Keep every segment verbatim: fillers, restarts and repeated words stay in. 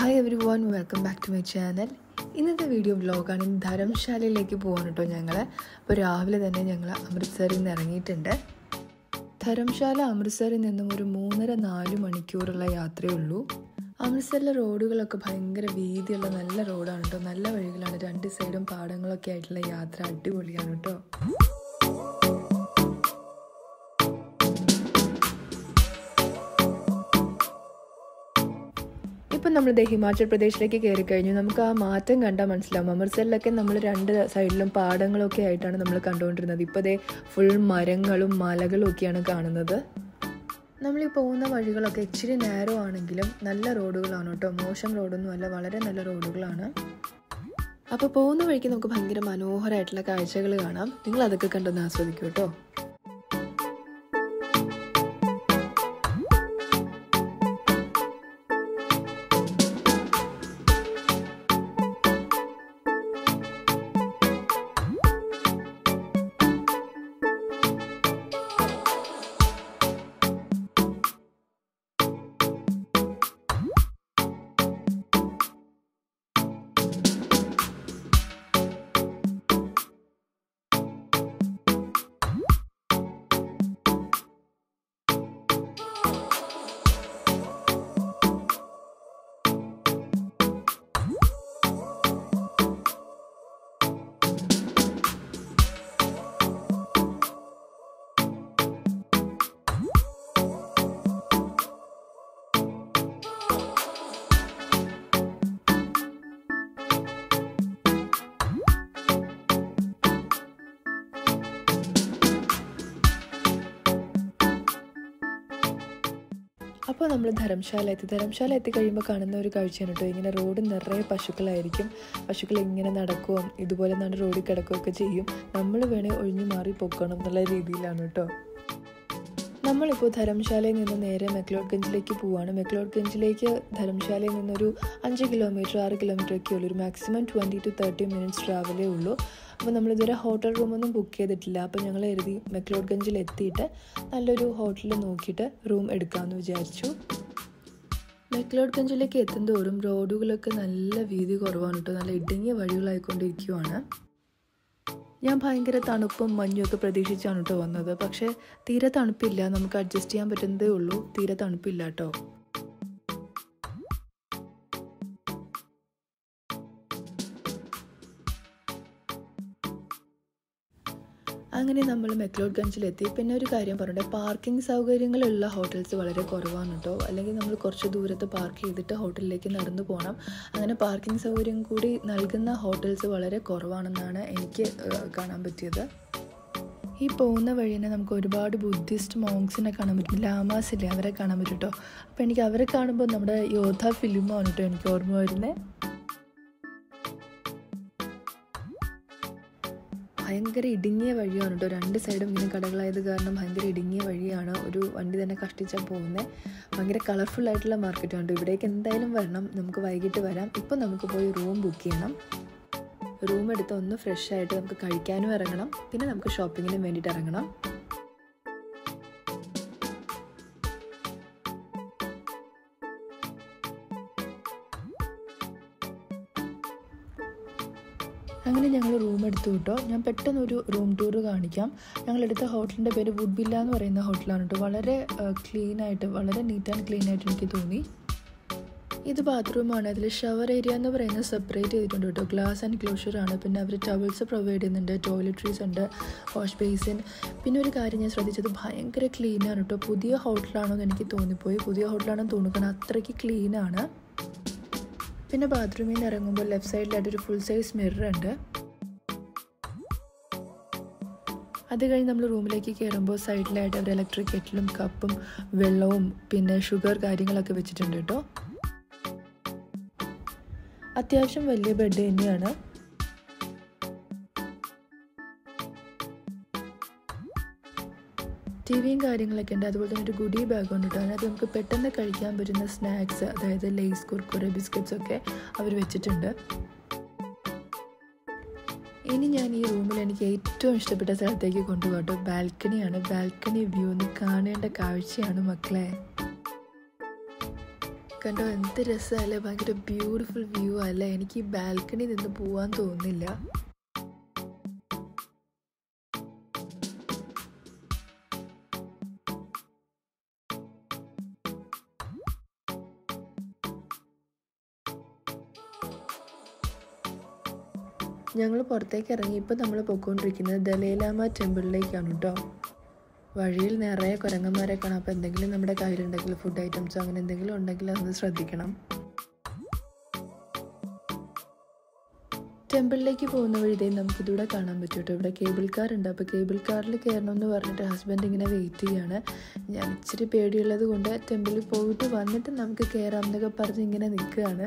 Hi everyone, welcome back to my channel. In this video vlog, I am going to Dharamshala. But I am going to Dharamshala. Dharamshala is a three to four hour journey. Amritsarla roadugalokka bhayangara veediyulla nalla road aanu ട്ടോ നല്ല വഴികളാണ് രണ്ട് സൈഡും പാടങ്ങളൊക്കെ ആയിട്ടുള്ള യാത്ര അടിപൊളിയാണ് ട്ടോ ഇപ്പോ നമ്മൾ ദേ ഹിമാചൽ പ്രദേശിലേക്ക് കേറി കഴിഞ്ഞു നമുക്ക് ആ മാറ്റം കണ്ടാൽ മനസ്സിലാവും അമൃത്സറിലൊക്കെ നമ്മൾ രണ്ട് സൈഡിലും പാടങ്ങളൊക്കെ ആയിട്ടാണ് നമ്മൾ കണ്ടുകൊണ്ടിരുന്നത് ഇപ്പോ ദേ ഫുൾ മരങ്ങളും മലകളും ഒക്കെയാണ് കാണുന്നത് നമ്മൾ ഈ പോകുന്ന വഴികളൊക്കെ ഇച്ചിരി നേരോ ആണെങ്കിലും നല്ല റോഡുകളാണ് ട്ടോ മോശം റോഡൊന്നും അല്ല വളരെ നല്ല റോഡുകളാണ് അപ്പോൾ പോകുന്ന വഴിക്ക് നമുക്ക് ഭയങ്കര മനോഹരമായിട്ടുള്ള കാഴ്ചകൾ കാണാം നിങ്ങൾ അതൊക്കെ കണ്ടൊന്ന് ആസ്വദിക്കൂ ട്ടോ അപ്പോൾ നമ്മൾ ധരംശാല എത്തി ധരംശാല എത്തി കഴിയുമ്പോൾ കാണുന്ന ഒരു കാഴ്ചയാണ് ട്ടോ ഇങ്ങനെ റോഡ് നിറയെ പശുക്കളായിരിക്കും പശുക്കൾ ഇങ്ങനെ നടക്കുകയും ഇതുപോലെ നട റോഡിൽ കിടക്കുകയൊക്കെ ചെയ്യും നമ്മൾ വേണേ ഒഴിഞ്ഞു മാറി പോക്കണം എന്നുള്ള രീതിയിലാണ് ട്ടോ നമ്മളിപ്പോൾ ധരംശാലയിൽ നിന്ന് നേരെ മെക്ലോഡ് ഗഞ്ചിലേക്ക് പോവാണ് മെക്ലോഡ് ഗഞ്ചിലേക്ക് ധരംശാലയിൽ നിന്നൊരു അഞ്ച് കിലോമീറ്റർ ആറ് കിലോമീറ്റർ ഒക്കെ ഉള്ളൂ ഒരു maximum twenty two thirty minutes ട്രാവലേ ഉള്ളൂ അപ്പോൾ നമ്മളിതുവരെ ഹോട്ടൽ റൂമൊന്നും ബുക്ക് ചെയ്തിട്ടില്ല അപ്പോൾ ഞങ്ങൾ എഴുതി മെക്ലോഡ് ഗഞ്ചിൽ എത്തിയിട്ട് നല്ലൊരു ഹോട്ടൽ നോക്കിയിട്ട് റൂം എടുക്കാമെന്ന് വിചാരിച്ചു മെക്ലോഡ് ഗഞ്ചിലേക്ക് എത്തുന്തോറും റോഡുകളൊക്കെ നല്ല വീതി കുറവാണ് കേട്ടോ നല്ല ഇടുങ്ങിയ വഴികളായിക്കൊണ്ടിരിക്കുകയാണ് ഞാൻ ഭയങ്കര തണുപ്പും മഞ്ഞൊക്കെ പ്രതീക്ഷിച്ചാണ് കേട്ടോ വന്നത് പക്ഷേ തീരെ തണുപ്പില്ല നമുക്ക് അഡ്ജസ്റ്റ് ചെയ്യാൻ പറ്റുന്നതേ ഉള്ളൂ തീരെ തണുപ്പില്ല കേട്ടോ അങ്ങനെ നമ്മൾ മെക്ലോഡ് ഗഞ്ചിലെത്തി പിന്നെ ഒരു കാര്യം പറഞ്ഞിട്ട് പാർക്കിംഗ് സൗകര്യങ്ങളുള്ള ഹോട്ടൽസ് വളരെ കുറവാണ് കേട്ടോ അല്ലെങ്കിൽ നമ്മൾ കുറച്ച് ദൂരത്ത് പാർക്ക് ചെയ്തിട്ട് ഹോട്ടലിലേക്ക് നടന്നു പോകണം അങ്ങനെ പാർക്കിംഗ് സൗകര്യം കൂടി നൽകുന്ന ഹോട്ടൽസ് വളരെ കുറവാണെന്നാണ് എനിക്ക് കാണാൻ പറ്റിയത് ഈ പോകുന്ന വഴി തന്നെ നമുക്ക് ഒരുപാട് ബുദ്ധിസ്റ്റ് മോങ്സിനെ കാണാൻ പറ്റും ലാമാസില്ലേ അവരെ കാണാൻ പറ്റും കേട്ടോ അപ്പോൾ എനിക്ക് അവരെ കാണുമ്പോൾ നമ്മുടെ യോദ്ധ ഫിലിമാണ് കേട്ടോ എനിക്ക് ഓർമ്മ വരുന്നത് ഭയങ്കര ഇടുങ്ങിയ വഴിയാണ് കേട്ടോ രണ്ട് സൈഡും ഇങ്ങനെ കടകളായത് കാരണം ഭയങ്കര ഇടുങ്ങിയ വഴിയാണ് ഒരു വണ്ടി തന്നെ കഷ്ടിച്ചാൽ പോകുന്നത് ഭയങ്കര കളർഫുൾ ആയിട്ടുള്ള മാർക്കറ്റാണ് ഇവിടേക്ക് എന്തായാലും വരണം നമുക്ക് വൈകിട്ട് വരാം ഇപ്പോൾ നമുക്ക് പോയി റൂം ബുക്ക് ചെയ്യണം റൂം എടുത്ത് ഒന്ന് ഫ്രഷ് ആയിട്ട് നമുക്ക് കഴിക്കാനും ഇറങ്ങണം പിന്നെ നമുക്ക് ഷോപ്പിങ്ങിനും വേണ്ടിയിട്ട് ഇറങ്ങണം അങ്ങനെ ഞങ്ങൾ റൂം എടുത്തു കേട്ടോ ഞാൻ പെട്ടെന്നൊരു റൂം ടൂർ കാണിക്കാം ഞങ്ങളെടുത്ത ഹോട്ടലിൻ്റെ പേര് വുഡ് വില്ല എന്ന് പറയുന്ന ഹോട്ടലാണ് കേട്ടോ വളരെ ക്ലീനായിട്ട് വളരെ നീറ്റ് ആൻഡ് ക്ലീനായിട്ട് എനിക്ക് തോന്നി ഇത് ബാത്റൂമാണ് അതിൽ ഷവർ ഏരിയ എന്ന് പറയുന്നത് സെപ്പറേറ്റ് ചെയ്തിട്ടുണ്ട് കേട്ടോ ഗ്ലാസ് ആൻഡ് ക്ലോഷറാണ് പിന്നെ അവർ ടവൽസ് പ്രൊവൈഡ് ചെയ്യുന്നുണ്ട് ടോയ്ലറ്ററീസ് ഉണ്ട് വാഷ് ബേസിൻ പിന്നെ ഒരു കാര്യം ഞാൻ ശ്രദ്ധിച്ചത് ഭയങ്കര ക്ലീനാണ് കേട്ടോ പുതിയ ഹോട്ടലാണോ എന്ന് എനിക്ക് തോന്നിപ്പോയി പുതിയ ഹോട്ടലാണെന്ന് തോന്നുന്നത് അത്രയ്ക്ക് ക്ലീനാണ് പിന്നെ ബാത്റൂമിൽ നിന്ന് ഇറങ്ങുമ്പോൾ ലെഫ്റ്റ് സൈഡിലായിട്ടൊരു ഫുൾ സൈസ് മിറർ ഉണ്ട് അത് കഴിഞ്ഞ് നമ്മൾ റൂമിലേക്ക് കയറുമ്പോൾ സൈഡിലായിട്ട് അവർ ഇലക്ട്രിക് കെറ്റിലും കപ്പും വെള്ളവും പിന്നെ ഷുഗർ കാര്യങ്ങളൊക്കെ വെച്ചിട്ടുണ്ട് കേട്ടോ അത്യാവശ്യം വലിയ ബെഡ് തന്നെയാണ് ടി വിയും കാര്യങ്ങളൊക്കെ ഉണ്ട് അതുപോലെ തന്നെ ഒരു ഗുഡി ബാഗ് ഉണ്ട് കേട്ടോ അതിനകത്ത് നമുക്ക് പെട്ടെന്ന് കഴിക്കാൻ പറ്റുന്ന സ്നാക്സ് അതായത് ലേസ് കുർക്കുറെ ബിസ്ക്കറ്റ്സ് ഒക്കെ അവർ വെച്ചിട്ടുണ്ട് ഇനി ഞാൻ ഈ റൂമിൽ എനിക്ക് ഏറ്റവും ഇഷ്ടപ്പെട്ട സ്ഥലത്തേക്ക് കൊണ്ടുപോകട്ടോ ബാൽക്കണിയാണ് ബാൽക്കണി വ്യൂ ഒന്ന് കാണേണ്ട കാഴ്ചയാണ് മക്കളെ കണ്ടോ എന്ത് രസമല്ലേ, ഭയങ്കര ബ്യൂട്ടിഫുൾ വ്യൂ അല്ലേ. എനിക്ക് ഈ ബാൽക്കണി നിന്ന് പോവാൻ തോന്നുന്നില്ല. ഞങ്ങൾ പുറത്തേക്ക് ഇറങ്ങി. ഇപ്പോൾ നമ്മൾ പോയിക്കൊണ്ടിരിക്കുന്നത് ദലൈലാമ ടെമ്പിളിലേക്കാണ് കേട്ടോ. വഴിയിൽ നിറയെ കുരങ്ങന്മാരെ കാണാം. അപ്പോൾ എന്തെങ്കിലും നമ്മുടെ കയ്യിലുണ്ടെങ്കിൽ ഫുഡ് ഐറ്റംസോ അങ്ങനെ എന്തെങ്കിലും ഉണ്ടെങ്കിൽ അതൊന്ന് ശ്രദ്ധിക്കണം. ടെമ്പിളിലേക്ക് പോകുന്ന വഴിതേ നമുക്കിതിവിടെ കാണാൻ പറ്റും കേട്ടോ. ഇവിടെ കേബിൾ കാർ ഉണ്ട്. അപ്പോൾ കേബിൾ കാറിൽ കയറണമെന്ന് പറഞ്ഞിട്ട് ഹസ്ബൻഡ് ഇങ്ങനെ വെയിറ്റ് ചെയ്യാണ്. ഞാൻ ഇച്ചിരി പേടിയുള്ളത് കൊണ്ട് ടെമ്പിളിൽ പോയിട്ട് വന്നിട്ട് നമുക്ക് കയറാം എന്നൊക്കെ പറഞ്ഞ് ഇങ്ങനെ നിൽക്കുകയാണ്.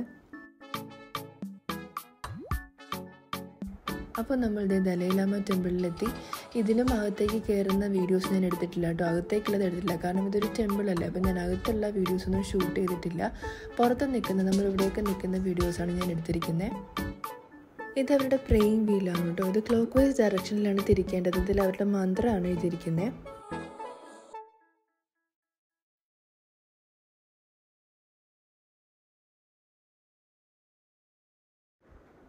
അപ്പോൾ നമ്മളുടെ ദലൈലാമ ടെമ്പിളിലെത്തി. ഇതിനും അകത്തേക്ക് കയറുന്ന വീഡിയോസ് ഞാൻ എടുത്തിട്ടില്ല കേട്ടോ. അകത്തേക്കുള്ളത് എടുത്തിട്ടില്ല, കാരണം ഇതൊരു ടെമ്പിളല്ലേ. അപ്പോൾ ഞാൻ അകത്തുള്ള വീഡിയോസൊന്നും ഷൂട്ട് ചെയ്തിട്ടില്ല. പുറത്ത് നിൽക്കുന്ന നമ്മളിവിടെയൊക്കെ നിൽക്കുന്ന വീഡിയോസാണ് ഞാൻ എടുത്തിരിക്കുന്നത്. ഇത് അവരുടെ പ്രേയിങ് വീലാണ് കേട്ടോ. ഇത് ക്ലോക്ക് വൈസ് ഡയറക്ഷനിലാണ് തിരിക്കേണ്ടത്. ഇതിൽ അവരുടെ മന്ത്രമാണ് എഴുതിയിരിക്കുന്നത്.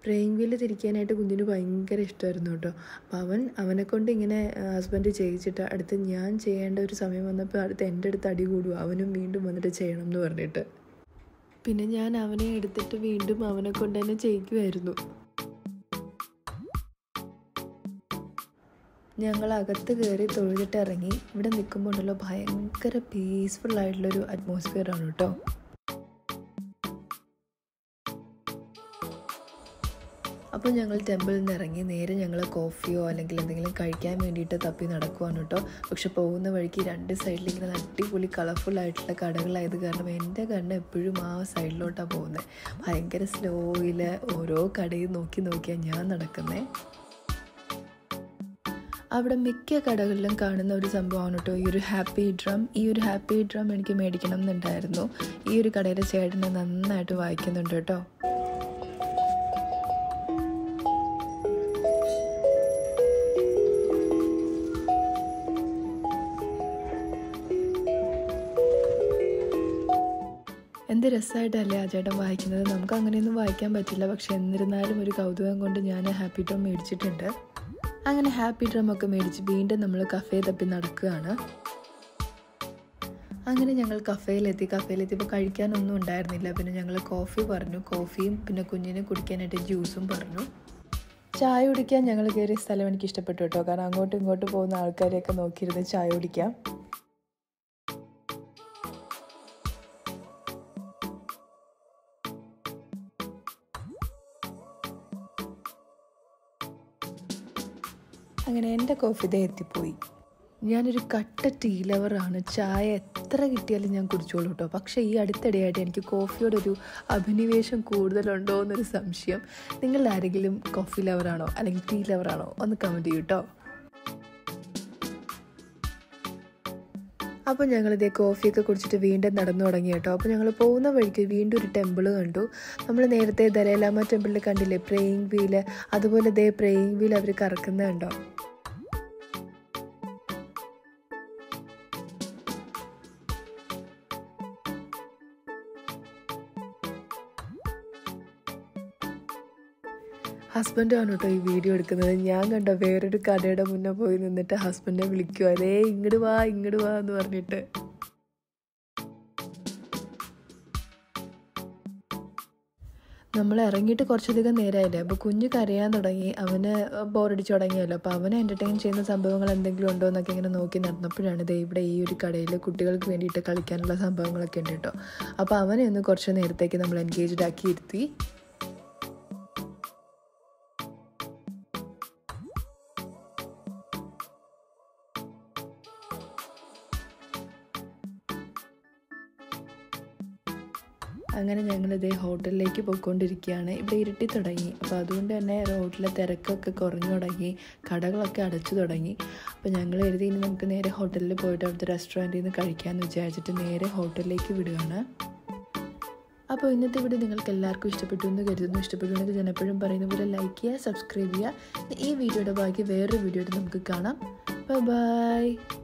പ്രേയിങ് വീല് തിരിക്കാനായിട്ട് കുഞ്ഞിന് ഭയങ്കര ഇഷ്ടമായിരുന്നു കേട്ടോ. അപ്പം അവൻ അവനെ കൊണ്ട് ഇങ്ങനെ ഹസ്ബൻഡ് ചെയ്യിച്ചിട്ട് അടുത്ത് ഞാൻ ചെയ്യേണ്ട ഒരു സമയം വന്നപ്പോൾ അടുത്ത് എൻ്റെ അടുത്ത് അടി കൂടുക, അവനും വീണ്ടും വന്നിട്ട് ചെയ്യണം എന്ന് പറഞ്ഞിട്ട്. പിന്നെ ഞാൻ അവനെ എടുത്തിട്ട് വീണ്ടും അവനെ കൊണ്ട് തന്നെ ചെയ്യിക്കുമായിരുന്നു. ഞങ്ങൾ അകത്ത് കയറി തൊഴുതിട്ട് ഇറങ്ങി. ഇവിടെ നിൽക്കുമ്പോൾ ഉണ്ടല്ലോ ഭയങ്കര പീസ്ഫുള്ളായിട്ടുള്ളൊരു അറ്റ്മോസ്ഫിയറാണ് കേട്ടോ. അപ്പോൾ ഞങ്ങൾ ടെമ്പിളിൽ നിന്ന് ഇറങ്ങി നേരെ ഞങ്ങൾ കോഫിയോ അല്ലെങ്കിൽ എന്തെങ്കിലും കഴിക്കാൻ വേണ്ടിയിട്ട് തപ്പി നടക്കുവാണ് കേട്ടോ. പക്ഷെ പോകുന്ന വഴിക്ക് രണ്ട് സൈഡിലിങ്ങനെ അടിപൊളി കളർഫുള്ളായിട്ടുള്ള കടകളായത് കാരണം എൻ്റെ കണ്ണ് എപ്പോഴും ആ സൈഡിലോട്ടാണ് പോകുന്നത്. ഭയങ്കര സ്ലോയിൽ ഓരോ കടയും നോക്കി നോക്കിയാണ് ഞാൻ നടക്കുന്നത്. അവിടെ മിക്ക കടകളിലും കാണുന്ന ഒരു സംഭവമാണ് കേട്ടോ ഈ ഒരു ഹാപ്പി ഡ്രം. ഈ ഒരു ഹാപ്പി ഡ്രം എനിക്ക് മേടിക്കണം എന്നുണ്ടായിരുന്നു. ഈ ഒരു കടയിലെ ചേട്ടനെ നന്നായിട്ട് വായിക്കുന്നുണ്ട് കേട്ടോ. എന്ത് രസമായിട്ടല്ലേ ആ ചേട്ടൻ വായിക്കുന്നത്. നമുക്ക് അങ്ങനെയൊന്നും വായിക്കാൻ പറ്റില്ല, പക്ഷെ എന്നിരുന്നാലും ഒരു കൗതുകം കൊണ്ട് ഞാൻ ഹാപ്പി ഡ്രം മേടിച്ചിട്ടുണ്ട്. അങ്ങനെ ഹാപ്പി ഡ്രമൊക്കെ മേടിച്ച് വീണ്ടും നമ്മൾ കഫേ തപ്പി നടക്കുകയാണ്. അങ്ങനെ ഞങ്ങൾ കഫേയിലെത്തി. കഫേയിലെത്തിയപ്പോൾ കഴിക്കാനൊന്നും ഉണ്ടായിരുന്നില്ല. പിന്നെ ഞങ്ങൾ കോഫി പറഞ്ഞു. കോഫിയും പിന്നെ കുഞ്ഞിന് കുടിക്കാനായിട്ട് ജ്യൂസും പറഞ്ഞു. ചായ കുടിക്കാൻ ഞങ്ങൾ കയറിയ സ്ഥലം എനിക്ക് ഇഷ്ടപ്പെട്ടു കേട്ടോ. കാരണം അങ്ങോട്ടും ഇങ്ങോട്ടും പോകുന്ന ആൾക്കാരെയൊക്കെ നോക്കിയിരുന്ന് ചായ കുടിക്കാം. അങ്ങനെ എൻ്റെ കോഫി ദേ എത്തിപ്പോയി. ഞാനൊരു കട്ട ടീ ലവറാണ്. ചായ എത്ര കിട്ടിയാലും ഞാൻ കുടിച്ചോളൂ കേട്ടോ. പക്ഷേ ഈ അടുത്തിടെയായിട്ട് എനിക്ക് കോഫിയോടൊരു അഭിനിവേശം കൂടുതലുണ്ടോ എന്നൊരു സംശയം. നിങ്ങളുടെ ആരെങ്കിലും കോഫി ലവറാണോ അല്ലെങ്കിൽ ടീ ലവറാണോ ഒന്ന് കമൻറ്റ് ചെയ്യൂ കേട്ടോ. അപ്പോൾ ഞങ്ങളിതേ കോഫിയൊക്കെ കുടിച്ചിട്ട് വീണ്ടും നടന്നു തുടങ്ങി കേട്ടോ. അപ്പോൾ ഞങ്ങൾ പോകുന്ന വഴിക്ക് വീണ്ടും ഒരു ടെമ്പിൾ കണ്ടു. നമ്മൾ നേരത്തെ ദലൈലാമ ടെമ്പിളിൽ കണ്ടില്ലേ പ്രേയിങ് വീല്, അതുപോലെ ദേ പ്രേയിങ് വീൽ അവർ കറക്കുന്നത് കണ്ടോ. ഹസ്ബൻഡാണ് കേട്ടോ ഈ വീഡിയോ എടുക്കുന്നത്. ഞാൻ കണ്ടോ വേറൊരു കടയുടെ മുന്നേ പോയി നിന്നിട്ട് ഹസ്ബൻഡിനെ വിളിക്കുക, അതേ ഇങ്ങോട്ട് വാ ഇങ്ങോട്ട് വാ എന്ന് പറഞ്ഞിട്ട്. നമ്മൾ ഇറങ്ങിയിട്ട് കുറച്ചധികം നേരമായില്ലേ. അപ്പോൾ കുഞ്ഞ് കരയാൻ തുടങ്ങി. അവന് ബോറടിച്ച് തുടങ്ങിയല്ലോ. അപ്പോൾ അവനെ എൻ്റർടൈൻ ചെയ്യുന്ന സംഭവങ്ങൾ എന്തെങ്കിലും ഉണ്ടോ എന്നൊക്കെ ഇങ്ങനെ നോക്കി നടന്നപ്പോഴാണ് ദേ ഇവിടെ ഈ ഒരു കടയിൽ കുട്ടികൾക്ക് വേണ്ടിയിട്ട് കളിക്കാനുള്ള സംഭവങ്ങളൊക്കെ ഉണ്ട് കേട്ടോ. അപ്പോൾ അവനെ ഒന്ന് കുറച്ച് നേരത്തേക്ക് നമ്മൾ എൻഗേജ്ഡ് ആക്കി ഇരുത്തി. അങ്ങനെ ഞങ്ങളിതേ ഹോട്ടലിലേക്ക് പോയിക്കൊണ്ടിരിക്കുകയാണ്. ഇവിടെ ഇരുട്ടി തുടങ്ങി. അപ്പോൾ അതുകൊണ്ട് തന്നെ റോഡിലെ തിരക്കൊക്കെ കുറഞ്ഞു തുടങ്ങി, കടകളൊക്കെ അടച്ചു തുടങ്ങി. അപ്പോൾ ഞങ്ങൾ കരുതി ഇനി നമുക്ക് നേരെ ഹോട്ടലിൽ പോയിട്ട് അവിടുത്തെ റെസ്റ്റോറൻറ്റിൽ നിന്ന് കഴിക്കാമെന്ന് വിചാരിച്ചിട്ട് നേരെ ഹോട്ടലിലേക്ക് വിടുകയാണ്. അപ്പോൾ ഇന്നത്തെ വീഡിയോ നിങ്ങൾക്ക് എല്ലാവർക്കും ഇഷ്ടപ്പെട്ടു എന്ന് കരുതുന്നു. ഇഷ്ടപ്പെട്ടുണ്ടെങ്കിൽ ഞാൻ എപ്പോഴും പറയുന്ന പോലെ ലൈക്ക് ചെയ്യുക, സബ്സ്ക്രൈബ് ചെയ്യുക. ഈ വീഡിയോയുടെ ബാക്കി വേറൊരു വീഡിയോയിട്ട് നമുക്ക് കാണാം. Bye by.